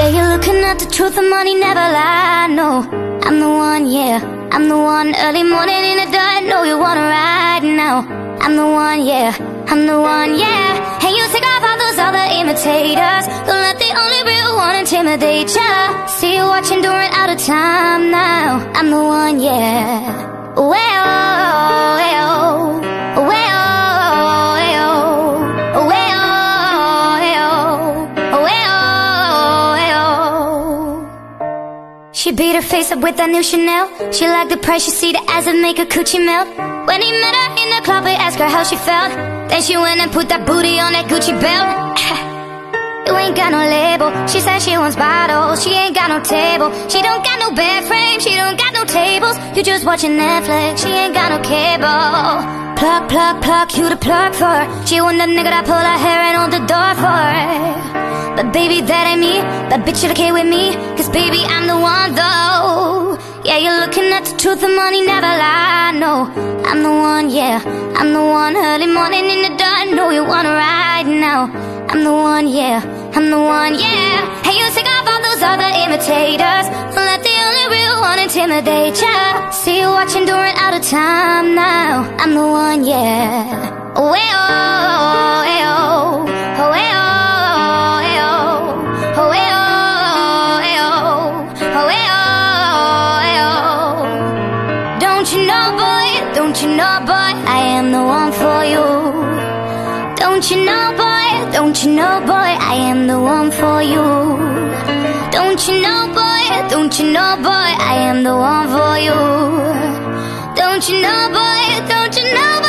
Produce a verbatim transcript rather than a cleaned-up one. Yeah, you're looking at the truth, and money never lie. No, I'm the one, yeah, I'm the one. Early morning in the dark, no, you wanna ride now. I'm the one, yeah, I'm the one, yeah. Hey, you take off all those other imitators. Don't let the only real one intimidate ya. See you watching, during out of time now. I'm the one, yeah. Well, well, well. She beat her face up with that new Chanel. She liked the price, she see the ass and make her coochie melt. When he met her in the club, he asked her how she felt. Then she went and put that booty on that Gucci belt. You ain't got no label. She said she wants bottles, she ain't got no table. She don't got no bed frame, she don't got no tables. You just watching Netflix, she ain't got no cable. Pluck, pluck, pluck, you the plug for her. She want that nigga that pull her hair and hold the door for her. But baby, that ain't me. That bitch should okay with me. Cause baby, I'm the one though. Yeah, you're looking at the truth, and money never lie. No, I'm the one, yeah, I'm the one. Early morning in the dark, no, you wanna ride now. I'm the one, yeah, I'm the one, yeah. Hey, you take off all those other imitators. Don't let the only real one intimidate ya. See you watching, during out of time now. I'm the one, yeah. Oh, hey, oh, hey, oh, oh, hey, oh. Don't you know, boy, I am the one for you. Don't you know, boy, don't you know, boy, I am the one for you. Don't you know, boy, don't you know, boy, I am the one for you. Don't you know, boy, don't you know.